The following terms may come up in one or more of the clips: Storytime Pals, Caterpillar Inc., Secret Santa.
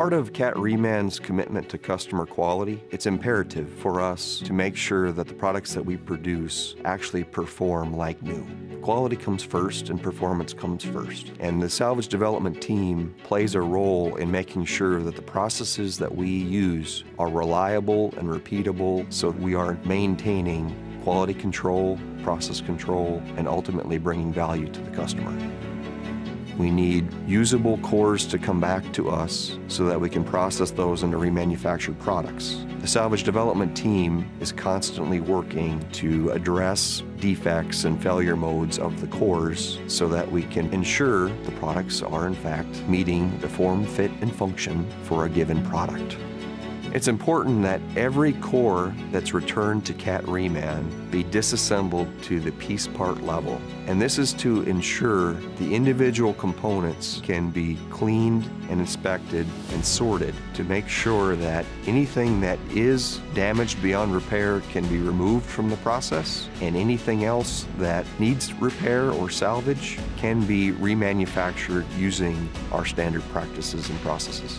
part of Cat Reman's commitment to customer quality, it's imperative for us to make sure that the products that we produce actually perform like new. Quality comes first and performance comes first. And the salvage development team plays a role in making sure that the processes that we use are reliable and repeatable, so we are maintaining quality control, process control, and ultimately bringing value to the customer. We need usable cores to come back to us so that we can process those into remanufactured products. The salvage development team is constantly working to address defects and failure modes of the cores so that we can ensure the products are in fact meeting the form, fit, and function for a given product. It's important that every core that's returned to Cat Reman be disassembled to the piece part level. And this is to ensure the individual components can be cleaned and inspected and sorted to make sure that anything that is damaged beyond repair can be removed from the process, and anything else that needs repair or salvage can be remanufactured using our standard practices and processes.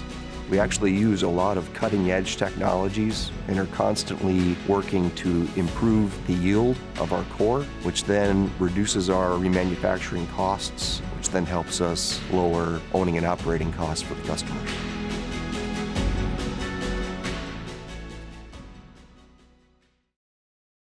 We actually use a lot of cutting-edge technologies and are constantly working to improve the yield of our core, which then reduces our remanufacturing costs, which then helps us lower owning and operating costs for the customer.